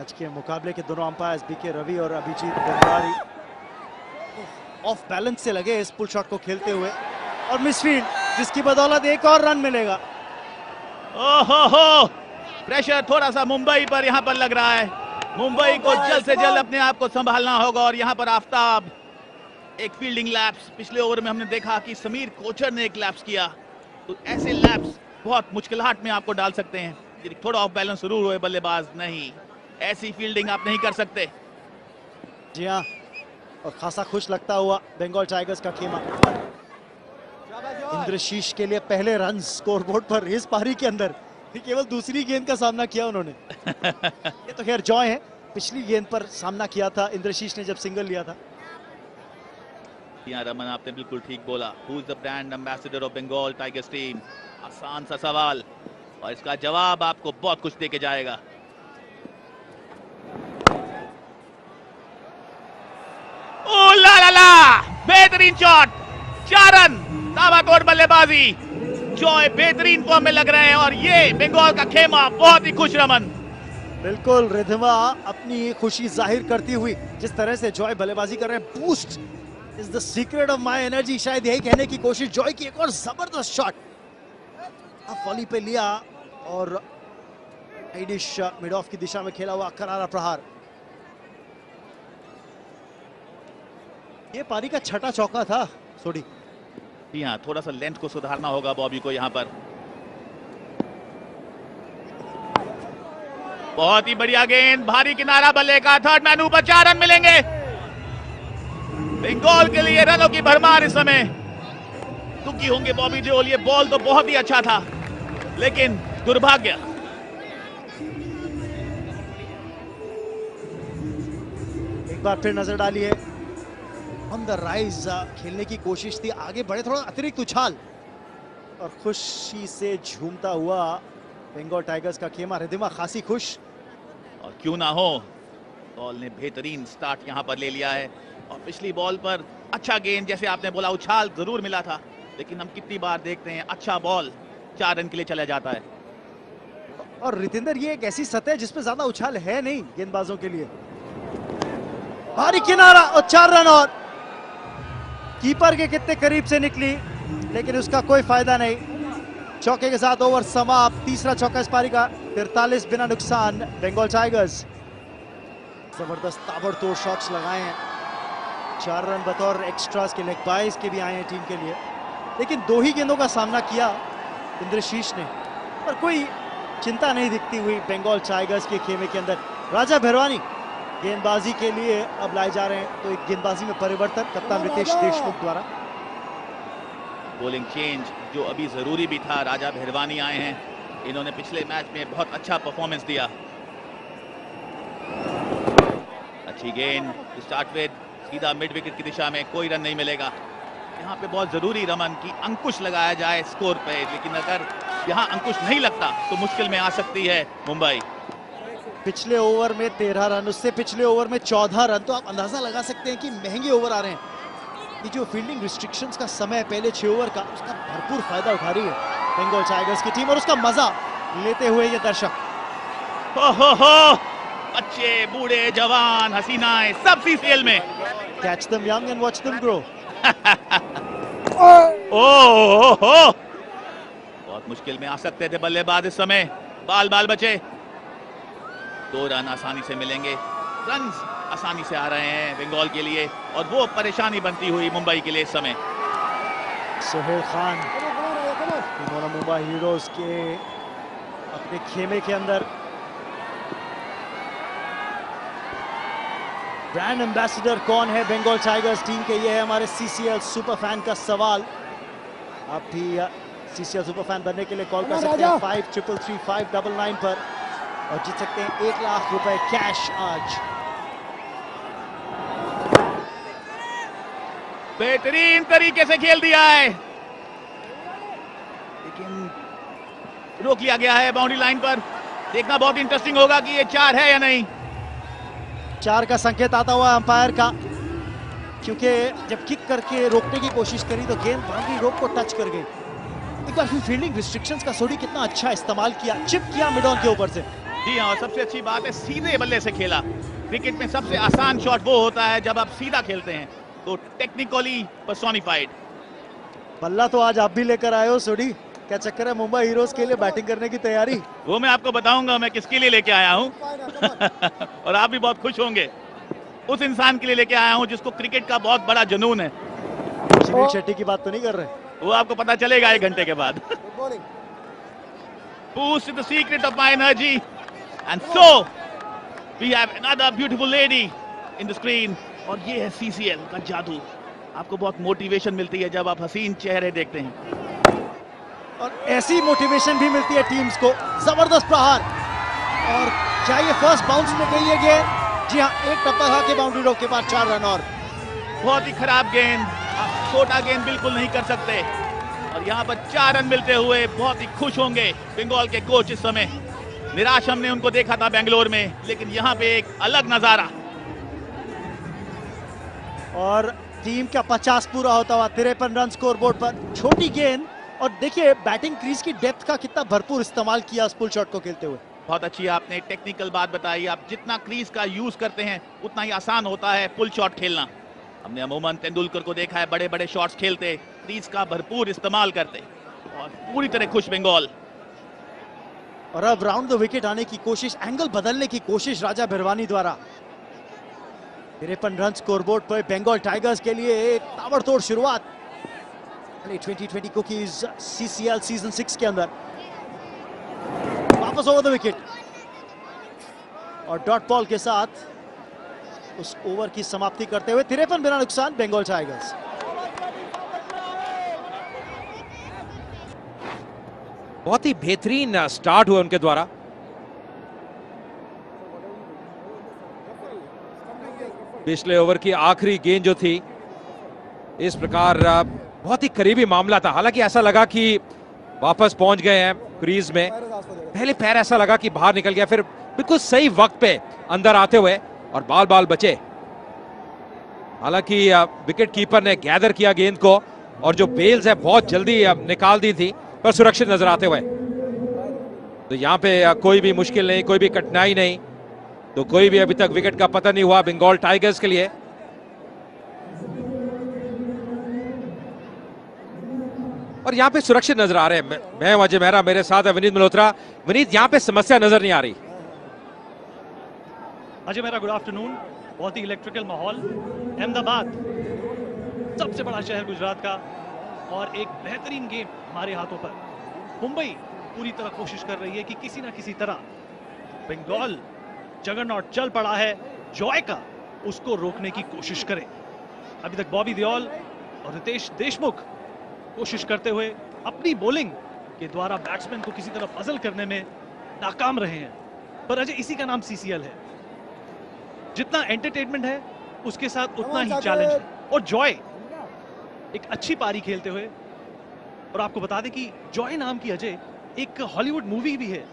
आज के मुकाबले के दोनों अंपायर्स बीके रवि और अभिजीत भंडारी ऑफ बैलेंस से लगे इस पुल शॉट को खेलते हुए और मिसफील्ड, जिसकी बदौलत एक और रन मिलेगा। ओहो, प्रेशर थोड़ा सा मुंबई पर यहाँ पर लग रहा है। मुंबई को जल्द से जल्द अपने आप को संभालना होगा। और यहाँ पर आफ्ताब एक फील्डिंग लैप्स, पिछले ओवर में हमने देखा कि समीर कोचर ने एक लैप्स किया, तो ऐसे लैप्स बहुत मुश्किलात में आपको डाल सकते हैं। थोड़ा ऑफ बैलेंस जरूर हुए बल्लेबाज, नहीं ऐसी फील्डिंग आप नहीं कर सकते। जी हाँ, और खासा खुश लगता हुआ बंगाल टाइगर्स का खेमा। इंद्रशीष के लिए पहले रन स्कोरबोर्ड पर इस पारी के अंदर, केवल दूसरी गेंद का सामना किया उन्होंने। ये तो खैर जॉय है, पिछली गेंद पर सामना किया था इंद्रशीष ने जब सिंगल लिया था। रमन, आपने बिल्कुल ठीक बोला। Who is the brand ambassador of Bengal tigers team? आसान सा सवाल और इसका जवाब आपको बहुत कुछ देके जाएगा। ओ ला ला ला, बेहतरीन शॉट, चार रन, ताबड़तोड़ बल्लेबाजी, जॉय बेहतरीन फॉर्म में लग रहे हैं और ये बंगाल का खेमा बहुत ही खुश। रमन, बिल्कुल रिधिमा अपनी खुशी जाहिर करती हुई जिस तरह से जॉय बल्लेबाजी कर रहे हैं। Boost is the secret of my energy, शायद यही कहने की कोशिश। जॉय की एक और जबरदस्त शॉट, वॉली पे लिया और आइडिश मिड ऑफ की दिशा में खेला हुआ करारा प्रहार। ये पारी का छठा चौका था सोडी। जी हाँ, थोड़ा सा लेंथ को सुधारना होगा बॉबी को यहाँ पर। बहुत ही बढ़िया गेंद, भारी किनारा बल्ले का, थर्ड मैन ऊपर, चार रन मिलेंगे बंगाल के लिए। रनों की भरमार इस समय, दुखी होंगे बॉबी देओल। ये बॉल तो बहुत ही अच्छा था लेकिन दुर्भाग्य। एक बार फिर नजर डाली है, ऑन द राइज खेलने की कोशिश थी, आगे बढ़े, थोड़ा अतिरिक्त उछाल और खुशी से झूमता हुआ बंगाल टाइगर्स का खेमा। रिधिमा खासी खुश, और क्यों ना हो। बॉल ने बेहतरीन स्टार्ट यहां पर ले लिया है और पिछली बॉल पर अच्छा गेंद, जैसे आपने बोला उछाल जरूर मिला था लेकिन हम कितनी बार देखते हैं अच्छा बॉल चार रन के लिए चला जाता है। और रितेंद्र, ये एक ऐसी सतह जिसपे ज्यादा उछाल है नहीं गेंदबाजों के लिए। भारी किनारा और चार रन, और कीपर के कितने करीब से निकली लेकिन उसका कोई फायदा नहीं। चौके के साथ ओवर समाप्त, तीसरा चौका इस पारी का, 43 बिना नुकसान बंगाल टाइगर्स। जबरदस्त ताबड़तोड़ शॉट्स लगाए हैं, चार रन बतौर एक्स्ट्रास के, लेग बाइज के भी आए हैं टीम के लिए, लेकिन दो ही गेंदों का सामना किया इंद्रशीष ने। पर कोई चिंता नहीं दिखती हुई बंगाल टाइगर्स के खेमे के अंदर। राजा भैरवानी गेंदबाजी के लिए अब लाए जा रहे हैं, तो एक गेंदबाजी में परिवर्तन कप्तान रितेश देशमुख द्वारा। बॉलिंग चेंज जो अभी जरूरी भी था। राजा भैरवानी आए हैं, इन्होंने पिछले मैच में बहुत अच्छा परफॉर्मेंस दिया। अच्छी गेंद स्टार्ट विद, सीधा मिड विकेट की दिशा में, कोई रन नहीं मिलेगा। यहाँ पे बहुत जरूरी रमन की अंकुश लगाया जाए स्कोर पे, लेकिन अगर यहाँ अंकुश नहीं लगता तो मुश्किल में आ सकती है मुंबई। पिछले ओवर में 13 रन, उससे पिछले ओवर में 14 रन, तो आप अंदाजा लगा सकते हैं कि महंगे ओवर आ रहे हैं। ये जो फील्डिंग रिस्ट्रिक्शंस का समय पहले 6 ओवर का, उसका भरपूर फायदा उठा रही है बंगाल टाइगर्स की टीम और उसका मजा लेते हुए ये दर्शक। हो, बच्चे बूढ़े जवान हसीनाएं सब सीसीएल में। Catch them young and watch them grow. oh! बहुत मुश्किल में आ सकते थे बल्लेबाज इस समय, बाल बाल बचे। दो रन आसानी से मिलेंगे, रन आसानी से आ रहे हैं बंगाल के लिए और वो परेशानी बनती हुई मुंबई के लिए इस समय। सहेल खान, इन्होंने मुंबई हीरोज के अपने खेमे के अंदर ब्रांड एम्बेसडर कौन है बंगाल टाइगर्स टीम के, ये है हमारे सीसीएल सुपर फैन का सवाल। आप भी सीसीएल सुपर फैन बनने के लिए कॉल कर सकते हैं 533359 पर और जीत सकते हैं 1,00,000 रुपए कैश। आज बेहतरीन तरीके से खेल दिया है लेकिन रोक लिया गया है बाउंड्री लाइन पर। देखना बहुत इंटरेस्टिंग होगा कि ये चार है या नहीं। चार का संकेत आता हुआ अंपायर का, क्योंकि जब किक करके रोकने की कोशिश करी तो गेंद बाउंड्री रोप को टच कर गई। एक बार फील्डिंग रिस्ट्रिक्शंस का सोडी कितना अच्छा इस्तेमाल किया, चिप किया मिड ऑन के ऊपर से। जी हाँ, सबसे अच्छी बात है सीधे बल्ले से खेला। क्रिकेट में सबसे आसान शॉट वो होता है जब आप सीधा खेलते हैं, तो टेक्निकली पर्सोनिफाइड। बल्ला तो आज आप भी लेकर आए हो सोडी, क्या चक्कर है? मुंबई हीरोज के लिए बैटिंग करने की तैयारी? वो मैं आपको बताऊंगा मैं किसके लिए लेके आया हूँ और आप भी बहुत खुश होंगे। उस इंसान के लिए लेके आया हूँ जिसको क्रिकेट का बहुत बड़ा जुनून है। सुनील शेट्टी की बात तो नहीं कर रहे, वो आपको पता चलेगा 1 घंटे के बाद। Boost the secret of my energy, and so we have another beautiful lady in the screen. और ये है CCL का जादू, आपको बहुत मोटिवेशन मिलती है जब आप हसीन चेहरे देखते हैं, और ऐसी मोटिवेशन भी मिलती है टीम्स को। जबरदस्त प्रहार, और चाहिए फर्स्ट बाउंस में गई है गेंद। जी हाँ, एक टप्पा खा के बाउंड्री रोक के बाद 4 रन। और बहुत ही खराब गेंद, आप छोटा गेंद बिल्कुल नहीं कर सकते, और यहाँ पर 4 रन मिलते हुए बहुत ही खुश होंगे बंगाल के कोच। इस समय निराश हमने उनको देखा था बेंगलोर में, लेकिन यहाँ पे एक अलग नजारा। और टीम का 50 पूरा होता हुआ 53 रन स्कोर बोर्ड पर। छोटी गेंद, और देखिए बैटिंग क्रीज की डेप्थ का कितना भरपूर इस्तेमाल किया उस पुल शॉट को खेलते हुए। बहुत अच्छी आपने टेक्निकल बात बताई, आप जितना क्रीज का यूज करते हैं उतना ही आसान होता है पुल शॉट खेलना। हमने अमूमन तेंदुलकर को देखा है बड़े बड़े शॉट्स खेलते, क्रीज का भरपूर इस्तेमाल करते, और पूरी तरह खुश बंगाल। और अब राउंड द विकेट आने की कोशिश, एंगल बदलने की कोशिश राजा भैरवानी द्वारा। 53 रन स्कोरबोर्ड पर बंगाल टाइगर्स के लिए एक ताबड़तोड़ शुरुआत 2020 कुकीज CCL सीजन 6 के अंदर। वापस ओवर द विकेट, और डॉट बॉल के साथ उस ओवर की समाप्ति करते हुए 53 बिना नुकसान बंगाल टाइगर्स। बहुत ही बेहतरीन स्टार्ट हुआ उनके द्वारा। पिछले ओवर की आखिरी गेंद जो थी इस प्रकार बहुत ही करीबी मामला था, हालांकि ऐसा लगा कि वापस पहुंच गए हैं क्रीज में। पहले पैर ऐसा लगा कि बाहर निकल गया, फिर बिल्कुल सही वक्त पे अंदर आते हुए, और बाल बाल बचे। हालांकि विकेट कीपर ने गैदर किया गेंद को, और जो बेल्स है बहुत जल्दी निकाल दी थी, पर सुरक्षित नजर आते हुए। तो यहाँ पे कोई भी मुश्किल नहीं, कोई भी कठिनाई नहीं, तो कोई भी अभी तक विकेट का पता नहीं हुआ बंगाल टाइगर्स के लिए। और यहाँ पे सुरक्षित नजर आ रहे हैं। मैं अजय मेहरा, मेरे साथ है विनीत मल्होत्रा। विनीत, यहाँ पे समस्या नजर नहीं आ रही। Ajay Mehra, good afternoon. बहुत ही इलेक्ट्रिकल माहौल, अहमदाबाद सबसे बड़ा शहर गुजरात का, और एक बेहतरीन गेम हमारे हाथों पर। मुंबई पूरी तरह कोशिश कर रही है कि किसी ना किसी तरह बंगाल जगरनॉट चल पड़ा है जॉय का, उसको रोकने की कोशिश करें। अभी तक बॉबी देओल और रितेश देशमुख कोशिश करते हुए अपनी बॉलिंग के द्वारा बैट्समैन को किसी तरह पजल करने में नाकाम रहे हैं। पर अजय, इसी का नाम CCL है। जितना एंटरटेनमेंट है उसके साथ उतना ही चैलेंज है। और जॉय एक अच्छी पारी खेलते हुए, और आपको बता दें कि जॉय नाम की अजय एक हॉलीवुड मूवी भी है